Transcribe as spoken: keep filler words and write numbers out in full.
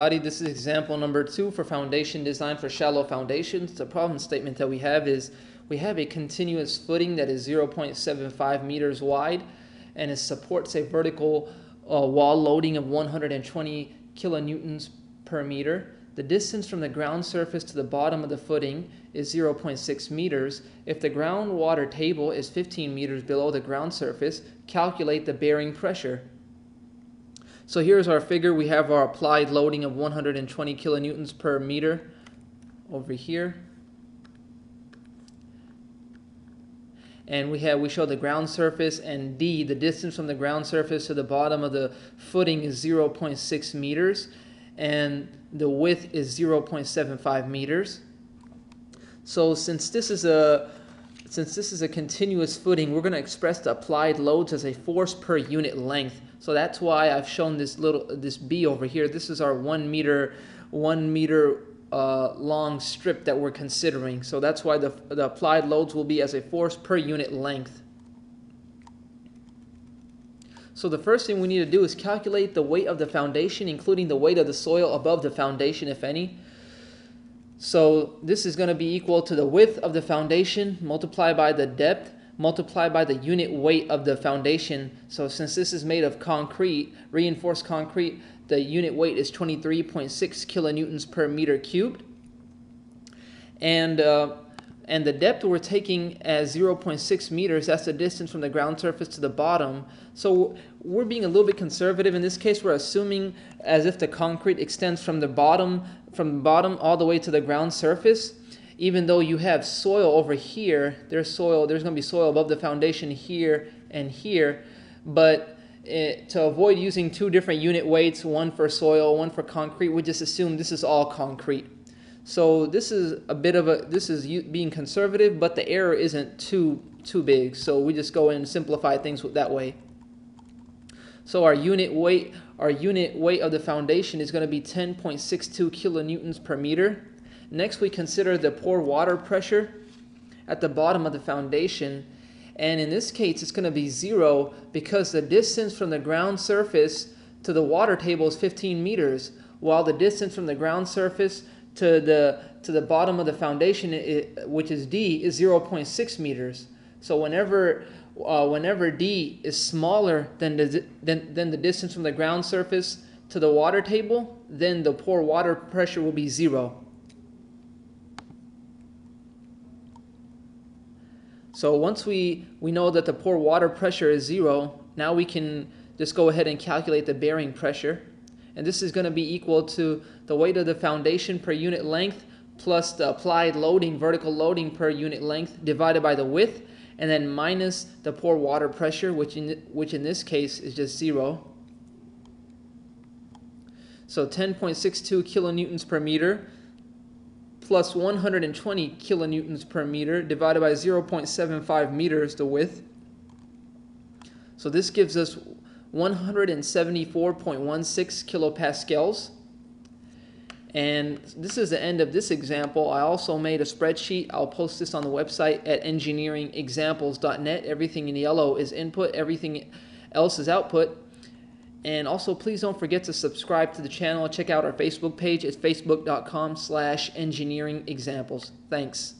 This is example number two for foundation design for shallow foundations. The problem statement that we have is we have a continuous footing that is zero point seven five meters wide and it supports a vertical uh, wall loading of one hundred twenty kilonewtons per meter. The distance from the ground surface to the bottom of the footing is zero point six meters. If the groundwater table is fifteen meters below the ground surface, calculate the bearing pressure. So here's our figure. We have our applied loading of one hundred twenty kilonewtons per meter over here. And we have we show the ground surface, and D, the distance from the ground surface to the bottom of the footing is zero point six meters, and the width is zero point seven five meters. So since this is a Since this is a continuous footing, we're going to express the applied loads as a force per unit length. So that's why I've shown this little this B over here. This is our one meter, one meter uh, long strip that we're considering. So that's why the the applied loads will be as a force per unit length. So the first thing we need to do is calculate the weight of the foundation, including the weight of the soil above the foundation, if any. So this is going to be equal to the width of the foundation multiplied by the depth multiplied by the unit weight of the foundation. So since this is made of concrete, reinforced concrete, the unit weight is twenty-three point six kilonewtons per meter cubed. And, uh, and the depth we're taking as zero point six meters, that's the distance from the ground surface to the bottom. So we're being a little bit conservative. In this case, we're assuming as if the concrete extends from the bottom from the bottom all the way to the ground surface, even though you have soil over here. There's soil, there's going to be soil above the foundation here and here, but it, to avoid using two different unit weights, one for soil, one for concrete, we just assume this is all concrete. So this is a bit of a, this is being conservative, but the error isn't too, too big, so we just go in and simplify things that way. So our unit weight, our unit weight of the foundation is going to be ten point six two kilonewtons per meter. Next, we consider the pore water pressure at the bottom of the foundation. And in this case, it's going to be zero because the distance from the ground surface to the water table is fifteen meters, while the distance from the ground surface to the, to the bottom of the foundation, it, which is D, is zero point six meters. So whenever Uh, whenever D is smaller than the, than, than the distance from the ground surface to the water table, then the pore water pressure will be zero. So once we, we know that the pore water pressure is zero, now we can just go ahead and calculate the bearing pressure. And this is going to be equal to the weight of the foundation per unit length plus the applied loading, vertical loading per unit length divided by the width, and then minus the pore water pressure, which in, which in this case is just zero. So ten point six two kilonewtons per meter plus one hundred twenty kilonewtons per meter divided by zero point seven five meters, the width. So this gives us one hundred seventy-four point one six kilopascals. And this is the end of this example. I also made a spreadsheet. I'll post this on the website at engineering examples dot net. Everything in yellow is input. Everything else is output. And also, please don't forget to subscribe to the channel. Check out our Facebook page. It's facebook dot com slash engineering examples. Thanks.